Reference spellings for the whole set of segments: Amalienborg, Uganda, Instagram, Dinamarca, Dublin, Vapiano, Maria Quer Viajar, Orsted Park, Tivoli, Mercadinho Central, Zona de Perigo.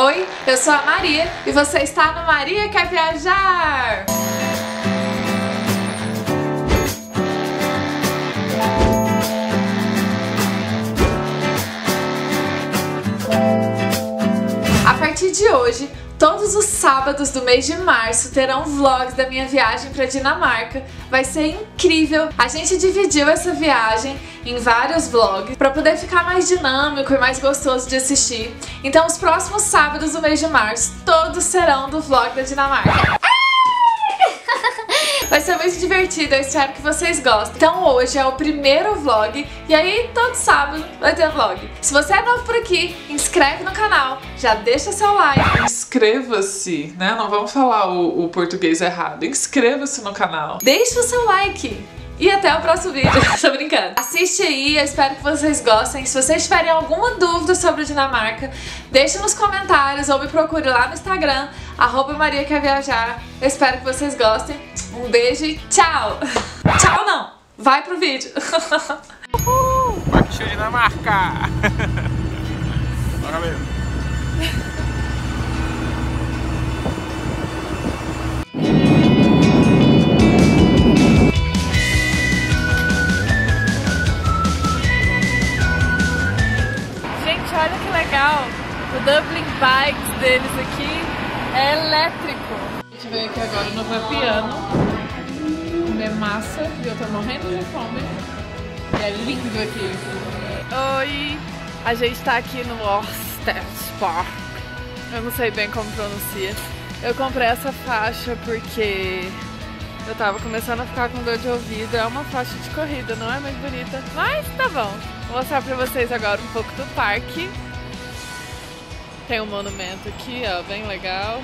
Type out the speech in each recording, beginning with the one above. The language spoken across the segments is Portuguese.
Oi, eu sou a Maria e você está no Maria Quer Viajar! A partir de hoje, todos os sábados do mês de março terão vlogs da minha viagem para a Dinamarca. Vai ser incrível! A gente dividiu essa viagem em vários vlogs para poder ficar mais dinâmico e mais gostoso de assistir. Então os próximos sábados do mês de março todos serão do vlog da Dinamarca. Vai ser muito divertido, eu espero que vocês gostem. Então hoje é o primeiro vlog e aí todo sábado vai ter vlog. Se você é novo por aqui, inscreve no canal, já deixa seu like. Inscreva-se, né? Não vamos falar o português errado. Inscreva-se no canal. Deixa o seu like. E até o próximo vídeo. Tô brincando. Assiste aí, eu espero que vocês gostem. Se vocês tiverem alguma dúvida sobre a Dinamarca, deixe nos comentários ou me procure lá no Instagram, @mariaquerviajar. Eu espero que vocês gostem. Um beijo e tchau! Tchau não! Vai pro vídeo! Uhul! Partiu Dinamarca! Bora mesmo! O doubling bikes deles aqui é elétrico. A gente veio aqui agora no Vapiano comer massa e eu tô morrendo de fome. E é lindo aqui. Oi! A gente tá aqui no Orsted Park. Eu não sei bem como pronuncia. Eu comprei essa faixa porque eu tava começando a ficar com dor de ouvido. É uma faixa de corrida, não é mais bonita, mas tá bom. Vou mostrar pra vocês agora um pouco do parque. Tem um monumento aqui, ó, bem legal.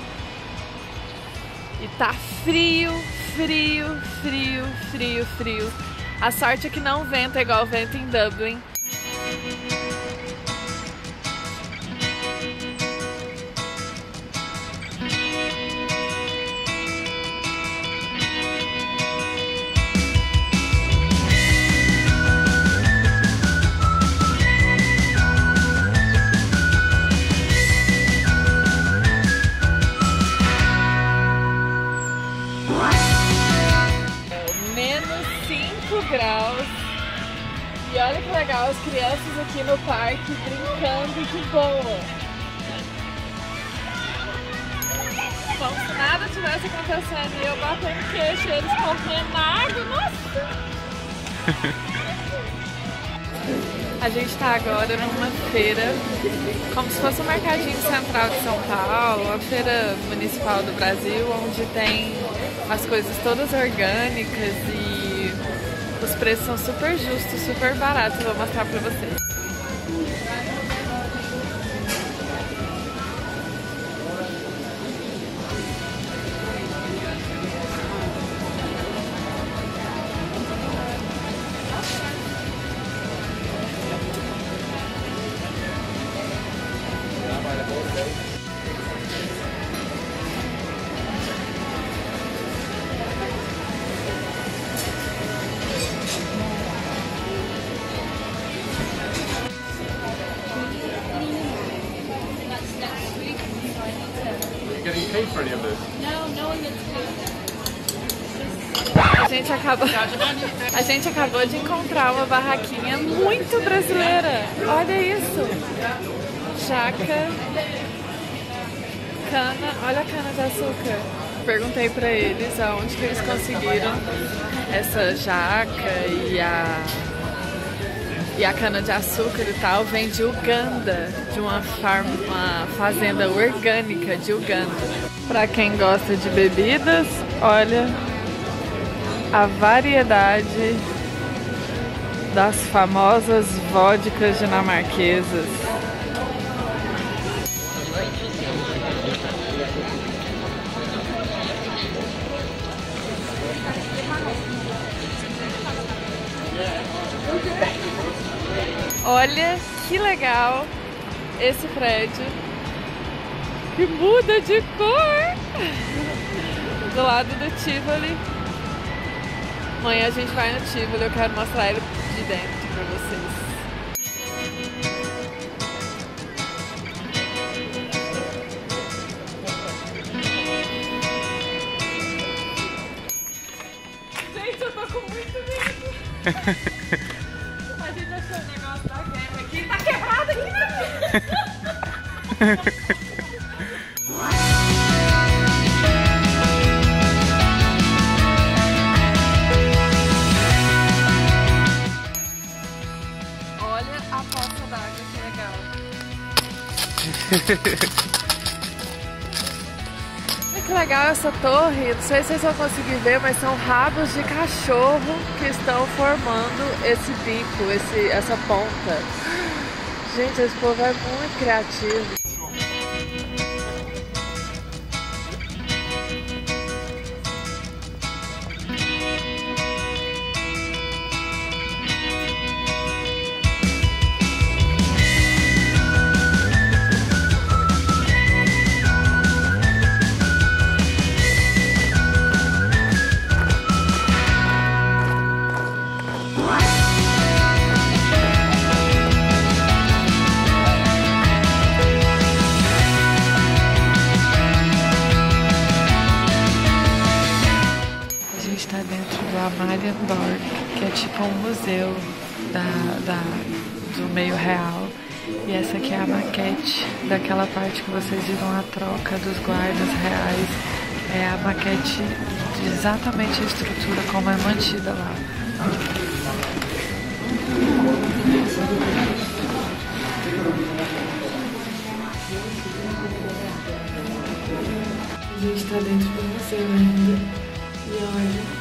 E tá frio, frio, frio, frio, frio. A sorte é que não venta igual venta em Dublin. E olha que legal, as crianças aqui no parque brincando de boa. Como se nada tivesse acontecendo e eu batendo queixo, eles correndo água, nossa! A gente tá agora numa feira, como se fosse o Mercadinho Central de São Paulo, a feira municipal do Brasil, onde tem as coisas todas orgânicas e os preços são super justos, super baratos, eu vou mostrar pra vocês. A gente acabou de encontrar uma barraquinha muito brasileira. Olha isso. Jaca, cana, olha a cana de açúcar. Perguntei pra eles aonde que eles conseguiram essa jaca e a cana de açúcar e tal. Vem de Uganda, de uma fazenda orgânica de Uganda. Pra quem gosta de bebidas, olha a variedade das famosas vodkas dinamarquesas. Olha que legal esse prédio que muda de cor! Do lado do Tivoli. Amanhã a gente vai no Tivoli, eu quero mostrar ele de dentro pra vocês. A gente achou o negócio da guerra aqui. Tá quebrado aqui, né? Olha a poça d'água, que legal. Que legal essa torre, não sei se vocês vão conseguir ver, mas são rabos de cachorro que estão formando esse bico, essa ponta. Gente, esse povo é muito criativo. Amalienborg, que é tipo um museu do meio real, e essa aqui é a maquete daquela parte que vocês viram a troca dos guardas reais, é a maquete de exatamente a estrutura como é mantida lá. A gente está dentro do museu ainda, e olha.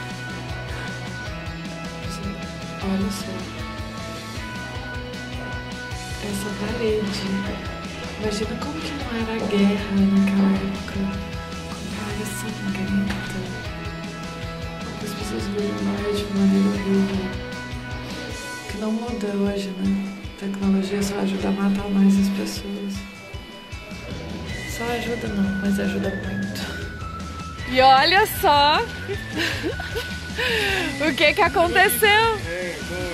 Olha só, essa parede, imagina como que não era a guerra naquela época, como ela era sangrenta, as pessoas viram lá de maneira horrível, que não muda hoje, né? A tecnologia só ajuda a matar mais as pessoas, só ajuda não, mas ajuda muito. E olha só! O que que aconteceu?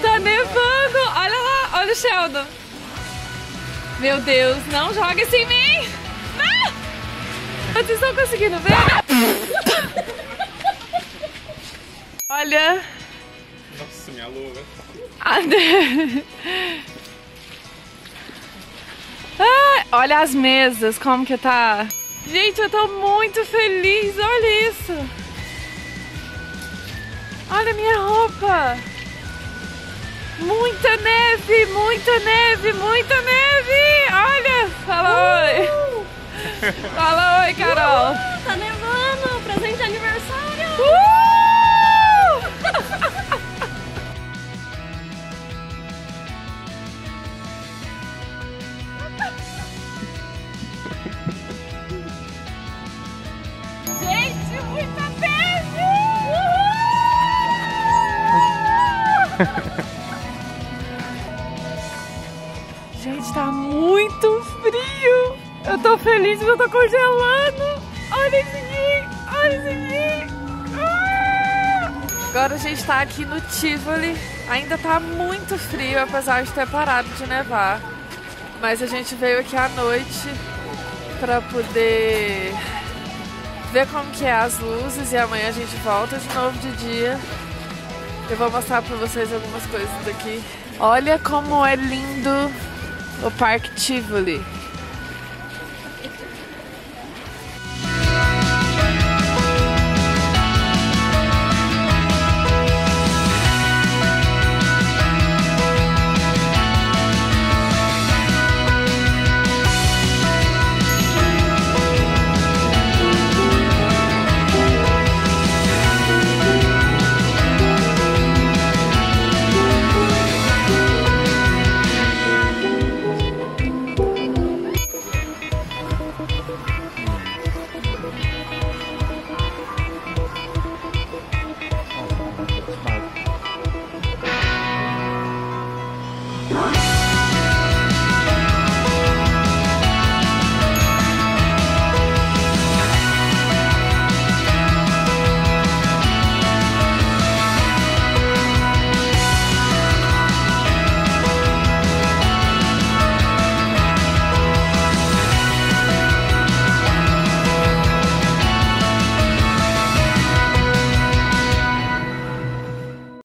Tá nevando! Olha lá! Olha o Sheldon! Meu Deus! Não joga isso em mim! Não! Vocês estão conseguindo ver? Olha! Nossa, minha luva! Ah, olha as mesas, como que tá! Gente, eu tô muito feliz! Olha isso! Olha a minha roupa! Muita neve, muita neve, muita neve! Olha! Fala oi! Fala oi, Carol! Tá nevando! Presente de aniversário! Gente, muita neve! Gente, tá muito frio. Eu tô feliz, mas eu tô congelando. Olha isso aqui, olha isso aqui. Ah! Agora a gente tá aqui no Tivoli. Ainda tá muito frio, apesar de ter parado de nevar. Mas a gente veio aqui à noite pra poder ver como que é as luzes. E amanhã a gente volta de novo de dia. Eu vou mostrar pra vocês algumas coisas daqui. Olha como é lindo o Parque Tivoli.